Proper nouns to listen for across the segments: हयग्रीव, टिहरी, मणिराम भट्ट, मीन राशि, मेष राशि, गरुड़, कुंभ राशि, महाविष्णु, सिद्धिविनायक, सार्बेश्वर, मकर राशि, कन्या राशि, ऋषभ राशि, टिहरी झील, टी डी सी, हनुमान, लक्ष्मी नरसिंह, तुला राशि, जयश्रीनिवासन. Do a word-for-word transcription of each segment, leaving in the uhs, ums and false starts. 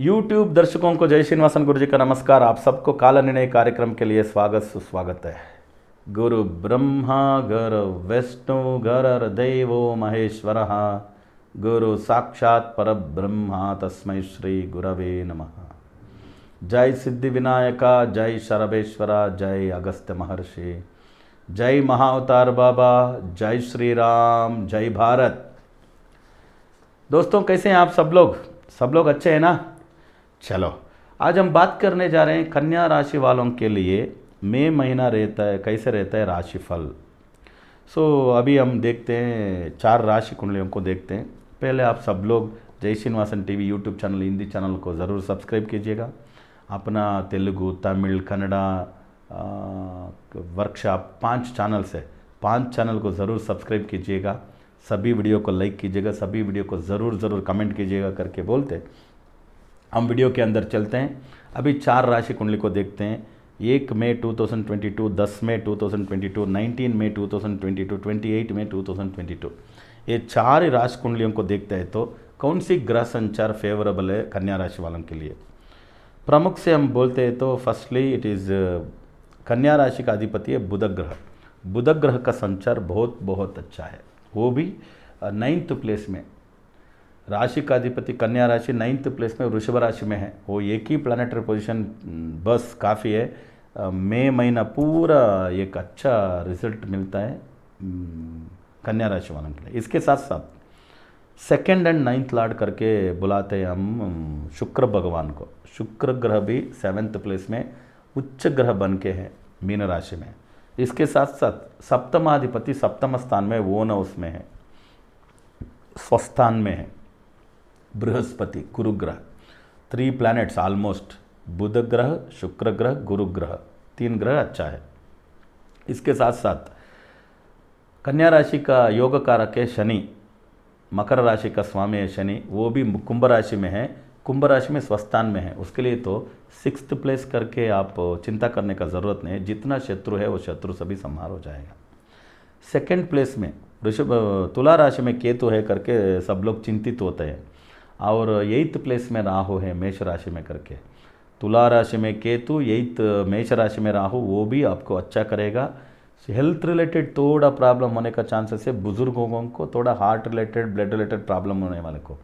YouTube दर्शकों को जयश्रीनिवासन गुरु जी का नमस्कार। आप सबको काला निर्णय कार्यक्रम के लिए स्वागत सुस्वागत है। गुरु ब्रह्मा गुरु विष्णु गुरुर्देवो महेश्वरः, गुरु साक्षात् परब्रह्मा तस्मै श्री गुरवे नमः। जय सिद्धिविनायक, जय सार्बेश्वर, जय अगस्त्य महर्षि, जय महाअवतार बाबा, जय श्री राम, जय भारत। दोस्तों, कैसे हैं आप सब लोग? सब लोग अच्छे हैं ना? चलो, आज हम बात करने जा रहे हैं कन्या राशि वालों के लिए मई महीना रहता है कैसे रहता है राशिफल। सो so, अभी हम देखते हैं, चार राशि कुंडलियों को देखते हैं। पहले आप सब लोग जयश्रीनिवासन TV YouTube channel Hindi channel को ज़रूर सब्सक्राइब कीजिएगा। अपना तेलुगु तमिल कन्नडा वर्कशॉप पांच चैनल्स है, पांच चैनल को ज़रूर सब्सक्राइब कीजिएगा। सभी वीडियो को लाइक कीजिएगा, सभी वीडियो को ज़रूर ज़रूर कमेंट कीजिएगा करके बोलते हम वीडियो के अंदर चलते हैं। अभी चार राशि कुंडली को देखते हैं। एक मई दो हज़ार बाईस, दस मई दो हज़ार बाईस, उन्नीस मई दो हज़ार बाईस, अट्ठाईस मई दो हज़ार बाईस, ये चार ही राशि कुंडलियों को देखते हैं तो कौन सी ग्रह संचार फेवरेबल है कन्या राशि वालों के लिए। प्रमुख से हम बोलते हैं तो फर्स्टली इट इज़ कन्या राशि का अधिपति है बुध ग्रह। बुध ग्रह का संचार बहुत बहुत अच्छा है, वो भी नाइन्थ प्लेस में। राशि का अधिपति कन्या राशि नाइन्थ प्लेस में ऋषभ राशि में है, वो एक ही प्लानिटरी पोजीशन बस काफ़ी है। मई महीना पूरा एक अच्छा रिजल्ट मिलता है कन्या राशि वालों के लिए। इसके साथ साथ सेकेंड एंड नाइन्थ लॉर्ड करके बुलाते हैं हम शुक्र भगवान को। शुक्र ग्रह भी सेवेंथ प्लेस में उच्च ग्रह बन के हैं मीन राशि में। इसके साथ साथ सप्तमाधिपति सप्तम स्थान में ओन हाउस में है, स्वस्थान में है बृहस्पति गुरु ग्रह। थ्री प्लैनेट्स ऑलमोस्ट, बुध ग्रह शुक्र ग्रह गुरु ग्रह, तीन ग्रह अच्छा है। इसके साथ साथ कन्या राशि का योग कारक है शनि, मकर राशि का स्वामी है शनि, वो भी कुंभ राशि में है, कुंभ राशि में स्वस्थान में है। उसके लिए तो सिक्स्थ प्लेस करके आप चिंता करने का ज़रूरत नहीं है। जितना शत्रु है वो शत्रु सभी संहार हो जाएगा। सेकंड प्लेस में ऋषभ तुला राशि में केतु है करके सब लोग चिंतित होते हैं। और एट्थ प्लेस में राहु है मेष राशि में करके। तुला राशि में केतु, एट्थ मेष राशि में राहु, वो भी आपको अच्छा करेगा। हेल्थ रिलेटेड थोड़ा प्रॉब्लम होने का चांसेस है बुजुर्गों को, थोड़ा heart related blood related problem होने वाले को।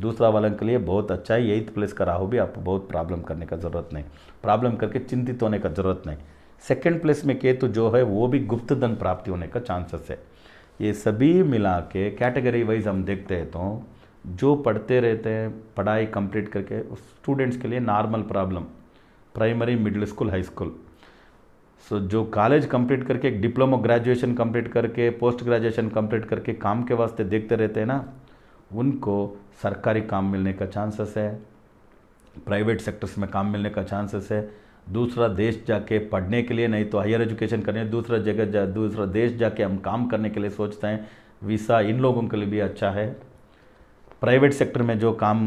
दूसरा वालों के लिए बहुत अच्छा है। एट्थ प्लेस का राहु भी आपको बहुत प्रॉब्लम करने का ज़रूरत नहीं, प्रॉब्लम करके चिंतित होने का ज़रूरत नहीं। सेकंड प्लेस में केतु जो है वो भी गुप्त धन प्राप्ति होने का चांसेस है। ये सभी मिला के कैटेगरी वाइज हम देखते हैं तो जो पढ़ते रहते हैं पढ़ाई कंप्लीट करके स्टूडेंट्स के लिए normal problem primary middle school high school. So जो कॉलेज कंप्लीट करके एक डिप्लोमा ग्रेजुएशन कंप्लीट करके पोस्ट ग्रेजुएशन कंप्लीट करके काम के वास्ते देखते रहते हैं ना, उनको सरकारी काम मिलने का चांसेस है, प्राइवेट सेक्टर्स में काम मिलने का चांसेस है। दूसरा देश जाके पढ़ने के लिए, नहीं तो हायर एजुकेशन करने दूसरा जगह जा दूसरा देश जाके हम काम करने के लिए सोचते हैं, वीसा इन लोगों के लिए भी अच्छा है। प्राइवेट सेक्टर में जो काम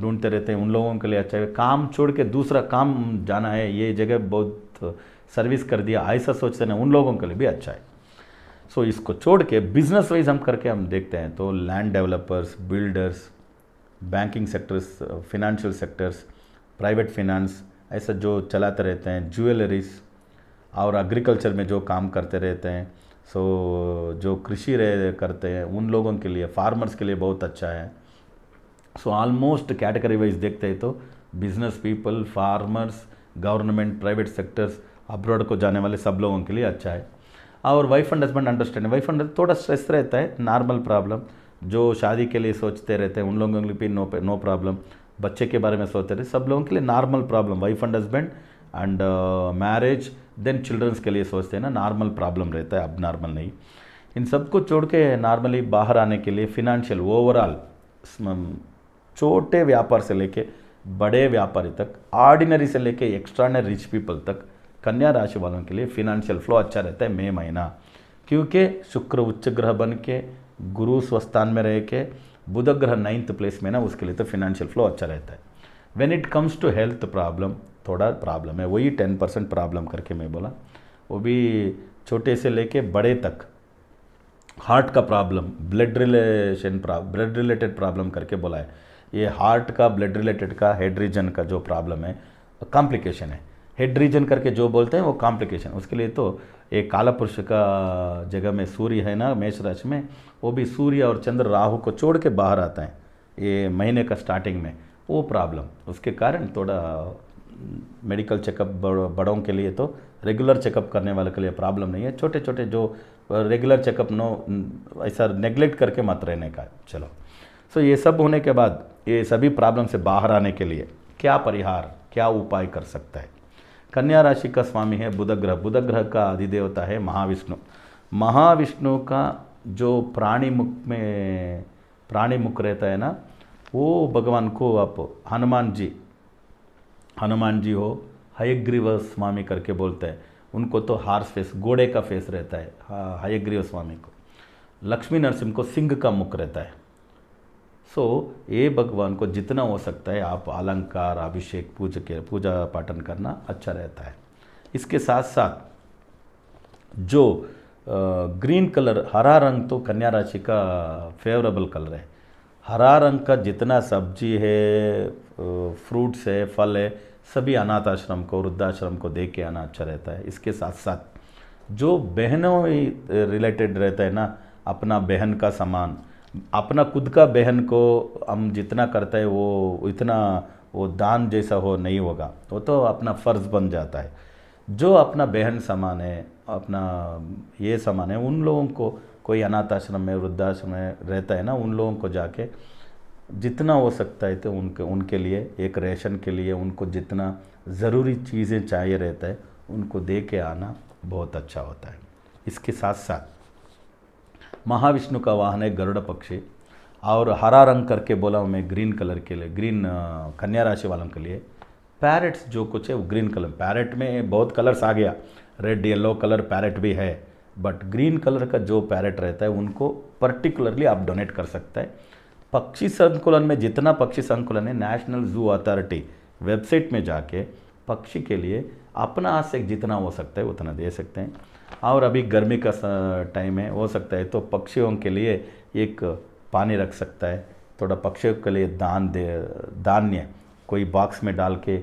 ढूंढते रहते हैं उन लोगों के लिए अच्छा है। काम छोड़ के दूसरा काम जाना है, ये जगह बहुत सर्विस कर दिया ऐसा सोचते हैं, उन लोगों के लिए भी अच्छा है। सो so, इसको छोड़ के बिजनेस वाइज हम करके हम देखते हैं तो land developers, builders, banking sectors, financial sectors, private finance ऐसा जो चलाते रहते हैं, ज्वेलरीज और एग्रीकल्चर में जो काम करते रहते हैं। सो so, जो कृषि रह करते हैं उन लोगों के लिए, फार्मर्स के लिए बहुत अच्छा है। सो ऑलमोस्ट कैटेगरी वाइज देखते हैं तो business people, farmers, government, private sectors, abroad को जाने वाले सब लोगों के लिए अच्छा है। और wife and husband understanding, wife and थोड़ा स्ट्रेस रहता है, नॉर्मल प्रॉब्लम। जो शादी के लिए सोचते रहते हैं उन लोगों के लिए भी नो नो प्रॉब्लम। बच्चे के बारे में सोचते रहते सब लोगों के लिए normal problem. Wife and husband and marriage then childrens के लिए सोचते हैं ना, नॉर्मल प्रॉब्लम रहता है, अब नॉर्मल नहीं। इन सबको छोड़ के नॉर्मली बाहर आने के लिए फिनंशियल ओवरऑल छोटे व्यापार से लेके बड़े व्यापारी तक, ऑर्डिनरी से लेके एक्स्ट्राऑर्डिनरी रिच पीपल तक कन्या राशि वालों के लिए फिनंशियल फ्लो अच्छा रहता है मई महीना। क्योंकि शुक्र उच्च ग्रह बन के, गुरु स्वस्थान में रह के, बुध ग्रह नाइन्थ प्लेस में ना, उसके लिए तो फिनंशियल फ्लो अच्छा रहता है। When it comes to health problem थोड़ा प्रॉब्लम है, वही टेन परसेंट प्रॉब्लम करके मैं बोला, वो भी छोटे से लेके बड़े तक। हार्ट का problem, blood relation blood related problem करके बोला है। ये हार्ट का, ब्लड रिलेटेड का, हेड रीजन का जो प्रॉब्लम है, कॉम्प्लिकेशन है। हेड रीजन करके जो बोलते हैं वो कॉम्प्लिकेशन, उसके लिए तो एक काला पुरुष का जगह में सूर्य है ना मेष राशि में, वो भी सूर्य और चंद्र राहु को छोड़ के बाहर आता है ये महीने का स्टार्टिंग में, वो प्रॉब्लम। उसके कारण थोड़ा मेडिकल चेकअप बड़ों के लिए, तो रेगुलर चेकअप करने वाले के लिए प्रॉब्लम नहीं है। छोटे छोटे जो रेगुलर चेकअप नो ऐसा नेग्लेक्ट करके मत रहने का। चलो, सो ये सब होने के बाद ये सभी प्रॉब्लम से बाहर आने के लिए क्या परिहार, क्या उपाय कर सकता है? कन्या राशि का स्वामी है बुध ग्रह। बुध ग्रह का अधिदेवता है महाविष्णु। महाविष्णु का जो प्राणी मुख में प्राणी मुख रहता है ना, वो भगवान को आप हनुमान जी हनुमान जी हो, हयग्रीव स्वामी करके बोलते हैं उनको, तो हार्स फेस, घोड़े का फेस रहता है हाँ, हयग्रीव स्वामी को। लक्ष्मी नरसिंह को सिंह का मुख रहता है। सो ये भगवान को जितना हो सकता है आप अलंकार, अभिषेक, पूजा के पूजा पाठन करना अच्छा रहता है। इसके साथ साथ जो ग्रीन कलर, हरा रंग तो कन्या राशि का फेवरेबल कलर है। हरा रंग का जितना सब्जी है, फ्रूट्स है, फल है, सभी अनाथ आश्रम को, वृद्धाश्रम को दे के आना अच्छा रहता है। इसके साथ साथ जो बहनों रिलेटेड रहता है ना, अपना बहन का सामान, अपना खुद का बहन को हम जितना करते हैं वो इतना वो दान जैसा हो नहीं होगा, वो तो अपना फ़र्ज़ बन जाता है। जो अपना बहन सामान है, अपना ये सामान है, उन लोगों को कोई अनाथ आश्रम में, वृद्धाश्रम में रहता है ना, उन लोगों को जाके जितना हो सकता है तो उनके उनके लिए एक रेशन के लिए उनको जितना ज़रूरी चीज़ें चाहिए रहता है उनको दे के आना बहुत अच्छा होता है। इसके साथ साथ महाविष्णु का वाहन है गरुड़ पक्षी, और हरा रंग करके बोला मैं ग्रीन कलर के लिए, ग्रीन कन्या राशि वालों के लिए पैरेट्स जो कुछ है वो ग्रीन कलर। पैरेट में बहुत कलर्स आ गया, रेड येलो कलर पैरेट भी है, बट ग्रीन कलर का जो पैरेट रहता है उनको पर्टिकुलरली आप डोनेट कर सकते हैं। पक्षी संकुलन में जितना पक्षी संकुलन है, नेशनल जू अथॉरिटी वेबसाइट में जाके पक्षी के लिए अपना हाथ से जितना हो सकता है उतना दे सकते हैं। और अभी गर्मी का टाइम है, हो सकता है तो पक्षियों के लिए एक पानी रख सकता है, थोड़ा पक्षियों के लिए दान दे धान्य कोई बॉक्स में डाल के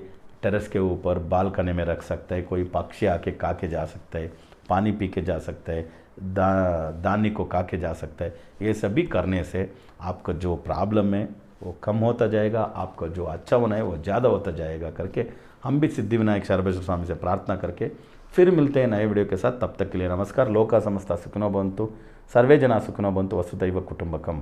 टेरेस के ऊपर बालकनी में रख सकता है, कोई पक्षी आके खा के जा सकता है, पानी पी के जा सकता है, दा दानी को खा के जा सकता है। ये सभी करने से आपका जो प्रॉब्लम है वो कम होता जाएगा, आपका जो अच्छा होना है वो ज़्यादा होता जाएगा करके हम भी सिद्धिविनायक सार्बेश्वर स्वामी से प्रार्थना करके फिर मिलते हैं नए वीडियो के साथ। तब तक के लिए नमस्कार। लोका समस्ता सुखिनो भवन्तु, सर्वे जना सुखिनो भवन्तु, वसुधैव कुटुम्बकम।